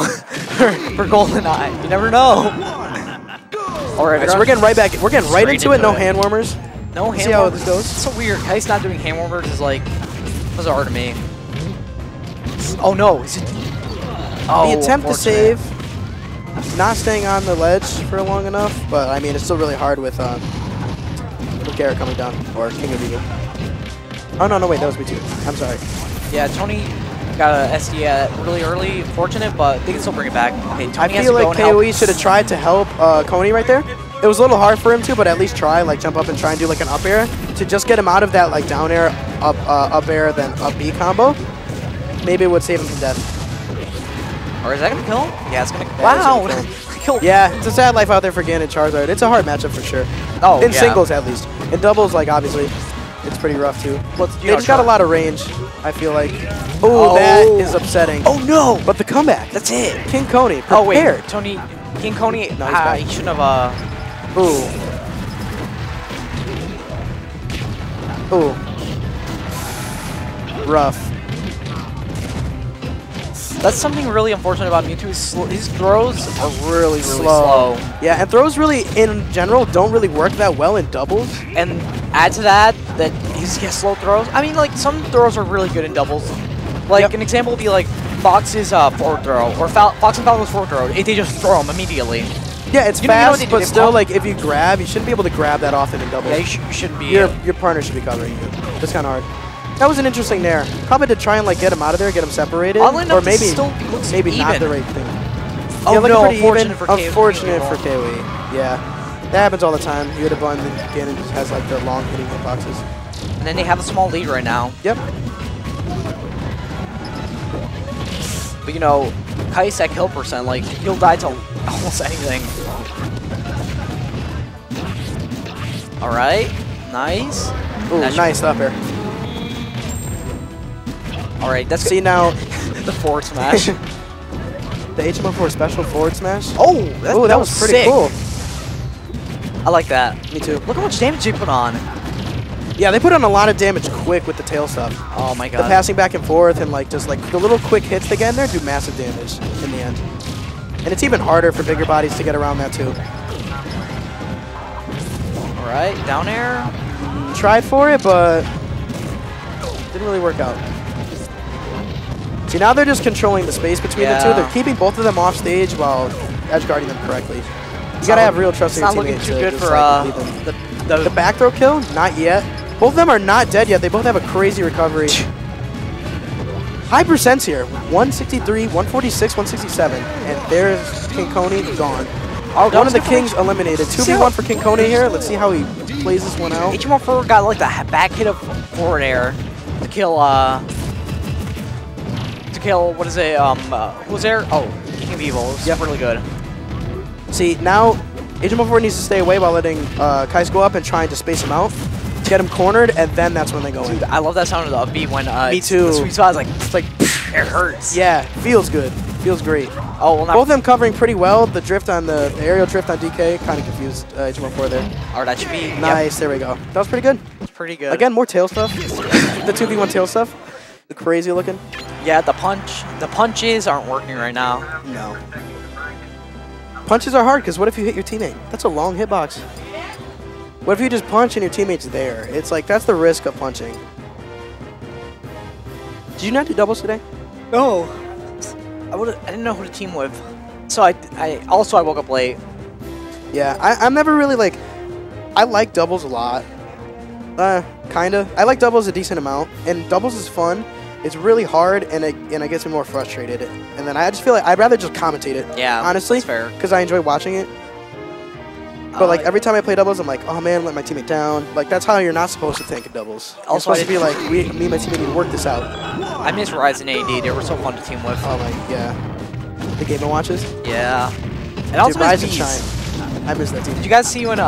for GoldenEye. You never know. Alright, so we're getting right back. We're getting right into it. No hand warmers. No hand warmers. See how this goes. It's so weird. Kycse not doing hand warmers is like bizarre to me. Oh no. Oh, the attempt to save. Not staying on the ledge for long enough, but I mean it's still really hard with Garrett coming down or King of Eagle. Oh no, no wait, that was me too. I'm sorry. Yeah, Tony got a SD really early. Fortunate, but they can still bring it back. Okay, Tony I feel like KoE should have tried to help Koney right there. It was a little hard for him to, but at least try, like jump up and try and do like an up air to just get him out of that like down air, up air, then up B combo. Maybe it would save him from death. Or is that gonna kill him? Yeah, it's gonna kill him. Wow! Yeah, it's a sad life out there for Gan and Charizard. It's a hard matchup for sure. Oh, in singles at least. In doubles, like obviously, it's pretty rough too. But they just got a lot of range, I feel like. Oh, that is upsetting. Oh no! But the comeback. That's it. King Koney. Prepared. Oh wait, Tony. King Koney. No, he shouldn't have. Ooh. Rough. That's something really unfortunate about Mewtwo. His throws are really, really slow. Yeah, and throws really, in general, don't really work that well in doubles. And add to that, that he just gets slow throws. I mean, like, some throws are really good in doubles. Like, an example would be, like, Fox's forward throw, or Fox and Falco's forward throw. They just throw him immediately. Yeah, it's fast, but still, like, if you grab, you shouldn't be able to grab that often in doubles. Yeah, you shouldn't be. Your partner should be covering you. That's kind of hard. That was an interesting nair. Probably to try and like get him out of there, get him separated, or maybe not the right thing. Oh yeah, no, unfortunate for KoE. Yeah, that happens all the time. You hit a button, and Ganon just has like the long hitting hitboxes. And then they have a small lead right now. Yep. But you know, Kycse at kill percent, like he'll die to almost anything. All right, nice. Ooh, nice up air. Alright, that's see now the forward smash. The HM04 special forward smash. Oh, that was pretty sick. Cool. I like that. Me too. Look how much damage they put on. Yeah, they put on a lot of damage quick with the tail stuff. Oh my god. The passing back and forth and like just like the little quick hits they get in there do massive damage in the end. And it's even harder for bigger bodies to get around that too. Alright, down air. Tried for it, but didn't really work out. See, now they're just controlling the space between the two. They're keeping both of them off stage while edge guarding them correctly. You gotta have real trust in your teammates. It's not looking too good for the back throw kill. Not yet. Both of them are not dead yet. They both have a crazy recovery. High percents here: 163, 146, 167, and there's King Koney gone. One of the kings eliminated. 2v1 for King Koney here. Let's see how he plays this one out. HM04 got like the back hit of forward air to kill. What is it? Who was there? Oh, King of Evil. Yep, really good. See, now HM04 needs to stay away while letting Kycse go up and trying to space him out, get him cornered, and then that's when they go in. I love that sound of the upbeat when me too. The sweet spot is like, it's like it hurts. Yeah, feels good. Feels great. Oh, well, both of them covering pretty well. The drift on the aerial drift on DK kind of confused HM04 there. Alright, that should be nice. Yep. There we go. That was pretty good. It's pretty good. Again, more tail stuff. The 2v1 tail stuff. The crazy looking. Yeah, the punches aren't working right now. No. Punches are hard because what if you hit your teammate? That's a long hitbox. What if you just punch and your teammate's there? It's like, that's the risk of punching. Did you not do doubles today? No. I didn't know who to team with. So I woke up late. Yeah, I'm never really like, I like doubles a lot. Kinda. I like doubles a decent amount and doubles is fun. It's really hard, and it gets me more frustrated. And then I just feel like I'd rather just commentate it. Yeah, honestly, that's fair. Because I enjoy watching it. But like every time I play doubles, I'm like, oh man, let my teammate down. Like that's how you're not supposed to think of doubles. You're supposed to be like, me and my teammate need to work this out. I miss Rysen AD. They were so fun to team with. Oh my yeah, the Game & Watches. Yeah, and also Rysen Giant. I miss that team. Did you guys see when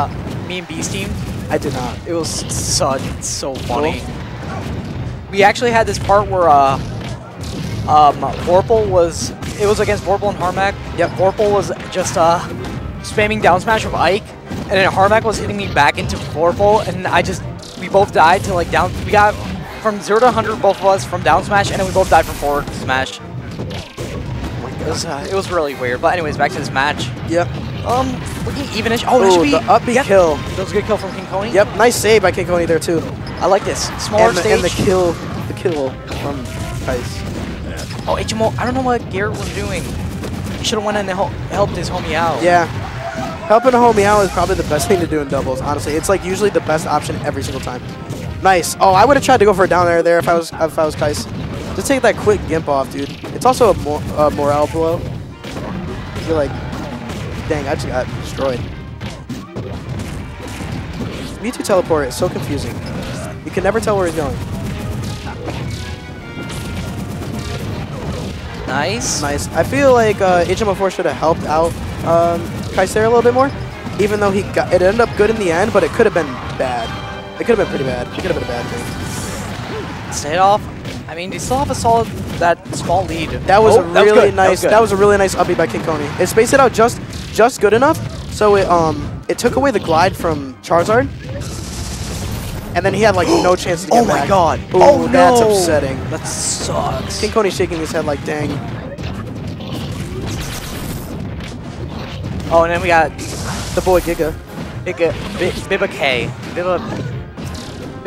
me and Beast teamed? I did not. It was so funny. Cool. We actually had this part where Vorpal was, it was against Vorpal and Harmac. Yep, Vorpal was just spamming down smash with Ike, and then Harmac was hitting me back into Vorpal, and we both died to like down, we got from 0 to 100 both of us from down smash, and then we both died from forward smash. Oh my It was really weird. But anyways, back to this match. Yep. Looking evenish. Oh, that should be the upbeat kill. That was a good kill from King Koney. Yep, nice save by King Koney there too. I like this. Smaller stage. And the kill from Kycse. Yeah. Oh, HMO, I don't know what Garrett was doing. He should have went in and helped his homie out. Yeah. Helping a homie out is probably the best thing to do in doubles, honestly. It's like usually the best option every single time. Nice. Oh, I would have tried to go for a down air there if I was Kycse. Just take that quick gimp off, dude. It's also a morale blow. You're like, dang, I just got destroyed. Mewtwo teleport is so confusing. You can never tell where he's going. Nice. Nice. I feel like HM04 should have helped out Kycse there a little bit more, even though it ended up good in the end, but it could have been bad. It could have been pretty bad. It could have been a bad thing. Stayed off. I mean, they still have a solid, that small lead. That was a really nice upbeat by King Koney. It spaced it out just good enough, so it took away the glide from Charizard, and then he had like no chance to get back. Oh my god! Ooh, oh, that's upsetting. That sucks. King Koney's shaking his head like, dang. Oh, and then we got the boy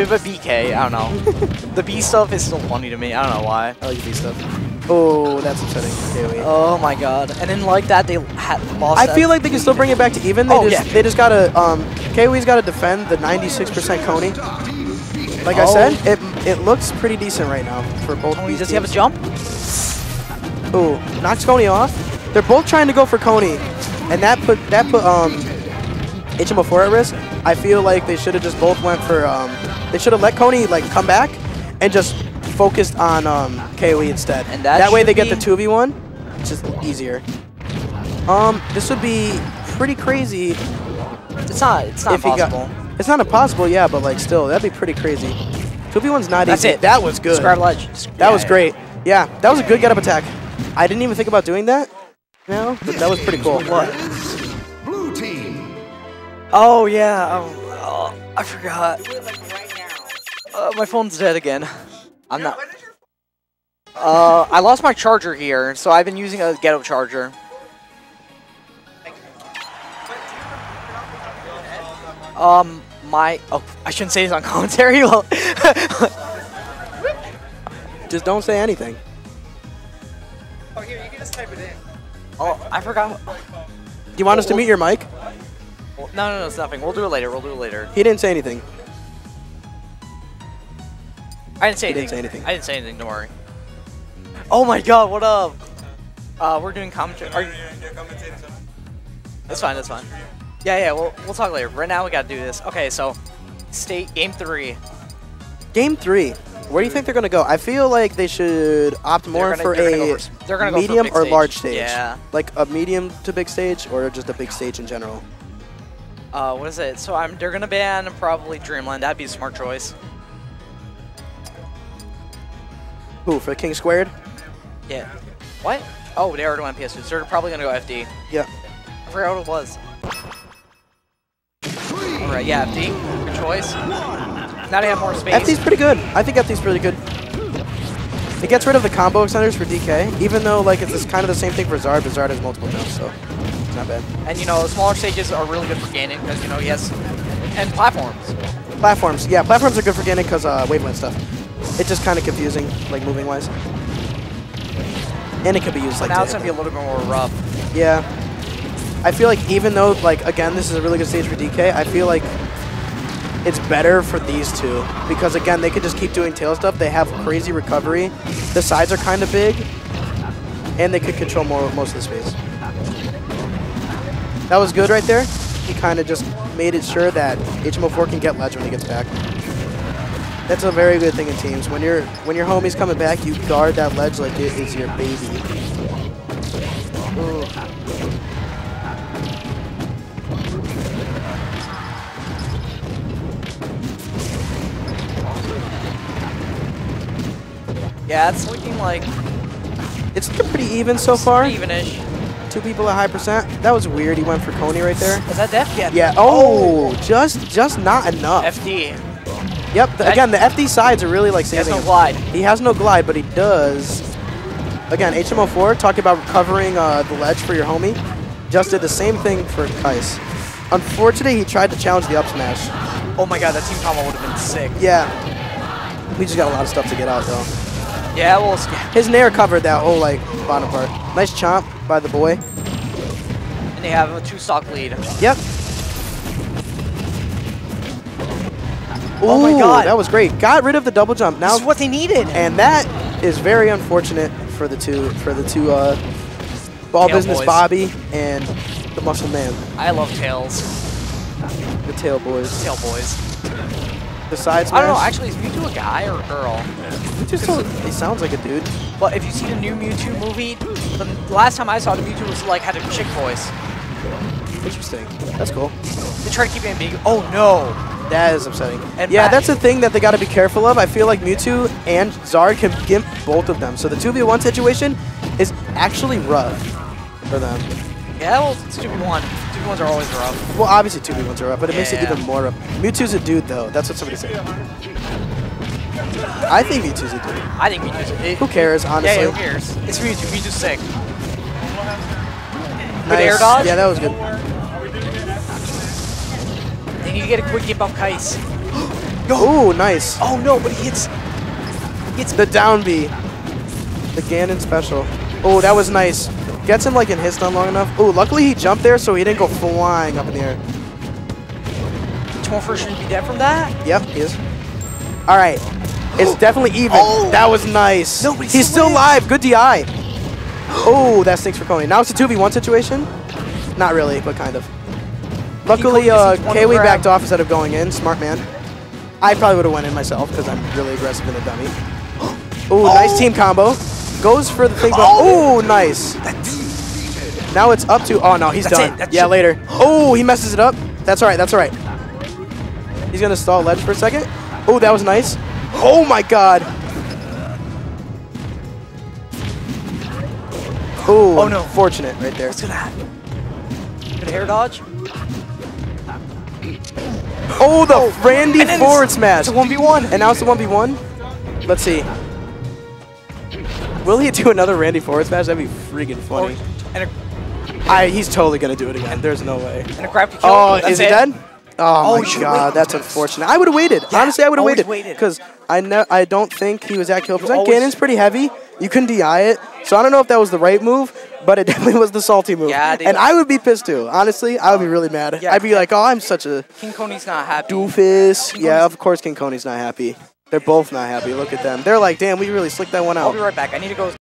Biba BK, I don't know. The B stuff is still funny to me, I don't know why. I like the B stuff. Oh, that's upsetting. Oh my god. And then like that, they had the boss. I feel like they can still bring it back to even. They just gotta, KoE's gotta defend the 96% Koney. Like I said, it looks pretty decent right now for both these teams. Does he have a jump? Ooh, knocks Koney off. They're both trying to go for Koney. And that put HM04 at risk. I feel like they should have just both went for they should have let Koney like come back and just focused on KoE instead. And that way they get the 2v1, which is easier. This would be pretty crazy. It's not possible. It's not impossible, yeah, but like still, that'd be pretty crazy. 2v1's not easy. That's it. That was good. Describe ledge. That was great. Yeah, that was a good get-up attack. I didn't even think about doing that. No, that was pretty cool. What? Blue team. Oh yeah. Oh, I forgot. My phone's dead again. I'm not. I lost my charger here, so I've been using a ghetto charger. Oh, I shouldn't say this on commentary. Just don't say anything. Oh, here, you can just type it in. Oh, I forgot. You want us to mute your mic? No, it's nothing. We'll do it later. We'll do it later. He didn't say anything. I didn't say anything. Don't worry. Oh my god, what up? We're doing commentary. That's fine. Yeah, we'll talk later. Right now, we gotta do this. Okay, so, game 3. Game 3. Where do you think they're going to go? I feel like they should opt more for a medium or large stage. Yeah. Like a medium to big stage or just a big stage in general. What is it? So they're going to ban probably Dreamland. That'd be a smart choice. Who, for King Squared? Yeah. What? Oh, they already went PS2. So they're probably going to go FD. Yeah. I forgot what it was. All right, yeah, FD. Good choice. Now they have more space. FD's pretty good. I think FD's really good. It gets rid of the combo extenders for DK, even though like it's kind of the same thing for Zard, but Zard has multiple jumps, so it's not bad. And you know, smaller stages are really good for Ganon because you know he has and platforms. Platforms, yeah, platforms are good for Ganon because wavelength stuff. It's just kind of confusing, like moving wise. And it could be used like now it's gonna be a little bit more rough. Yeah, I feel like even though like again this is a really good stage for DK, I feel like it's better for these two because again they could just keep doing tail stuff. They have crazy recovery. The sides are kind of big, and they could control most of the space. That was good right there. He kind of just made it sure that HM04 can get ledge when he gets back. That's a very good thing in teams. When your homie's coming back, you guard that ledge like it is your baby. Ooh. Yeah, it's looking like... It's looking pretty even so far. Even-ish. Two people at high %. That was weird. He went for Koney right there. Is that def yet? Yeah. Oh, just not enough. FD. Yep. Again, the FD sides are really like saving him. He has no glide. He has no glide, but he does Again, HM04, talking about covering the ledge for your homie. Just did the same thing for Kycse. Unfortunately, he tried to challenge the up smash. Oh my god, that team combo would have been sick. Yeah. We just got a lot of stuff to get out, though. Yeah, well, his Nair covered that whole, like, bottom part. Nice chomp by the boy. And they have a two-stock lead. Yep. Oh my god, that was great. Got rid of the double jump. Now, this is what they needed. And that is very unfortunate for the two ball business boys. Bobby and the muscle man. I love tails. The tail boys. Tail boys. The side smash. I don't know. Actually, is Mewtwo a guy or a girl? He sounds like a dude. But if you see the new Mewtwo movie, the last time I saw the Mewtwo was like had a chick voice. Interesting. That's cool. They try to keep it ambiguous. Oh no. That is upsetting. And yeah, that's a thing that they got to be careful of. I feel like Mewtwo and Zard can gimp both of them. So the 2v1 situation is actually rough for them. Yeah, well, it's 2v1. 2v1s are always rough. Well, obviously 2v1s are rough, but it makes it even more rough. Mewtwo's a dude, though. That's what somebody said. I think Mewtwo's a dude. I think Mewtwo's a dude. Who cares, honestly? Yeah, who cares? It's Mewtwo. Mewtwo's sick. Nice. Good air dodge? Yeah, that was good. They need to get a quick gimp on Kycse. Oh, nice. Oh, no, but he hits the down B. The Ganon special. Oh, that was nice. Gets him like in his stun long enough. Oh, luckily he jumped there so he didn't go flying up in the air. 21 should be dead from that? Yep, he is. All right. It's definitely even. Oh. That was nice. No, he's still alive. Good DI. Oh, that stinks for Koney. Now it's a 2v1 situation. Not really, but kind of. Luckily, KoE backed off instead of going in. Smart man. I probably would have went in myself because I'm really aggressive in the dummy. Ooh, nice team combo. Goes for the thing. Oh, nice. Now it's up to... Oh, no, he's done. Yeah, later. Oh, he messes it up. That's all right. That's all right. He's going to stall ledge for a second. Oh, that was nice. Oh, my God. Ooh, oh, no. Fortunate right there. What's going to happen? Good hair dodge. Oh, the Randy forward smash. It's a 1v1. And now it's a 1v1. Let's see. Will he do another Randy forward smash? That'd be freaking funny. Oh, he's totally going to do it again. There's no way. And a grab to kill. Oh, is he dead? Oh, my God. That's unfortunate. I would have waited. Yeah, honestly, I would have waited. Because I don't think he was at kill percent. Ganon's pretty heavy. You couldn't DI it. So I don't know if that was the right move, but it definitely was the salty move. Yeah, and I would be pissed too. Honestly, I would be really mad. Yeah, I'd be like, oh, I'm such a... King Koney's not happy. Doofus. Yeah, of course King Koney's not happy. They're both not happy. Look at them. They're like, damn, we really slicked that one out. I'll be right back. I need to go...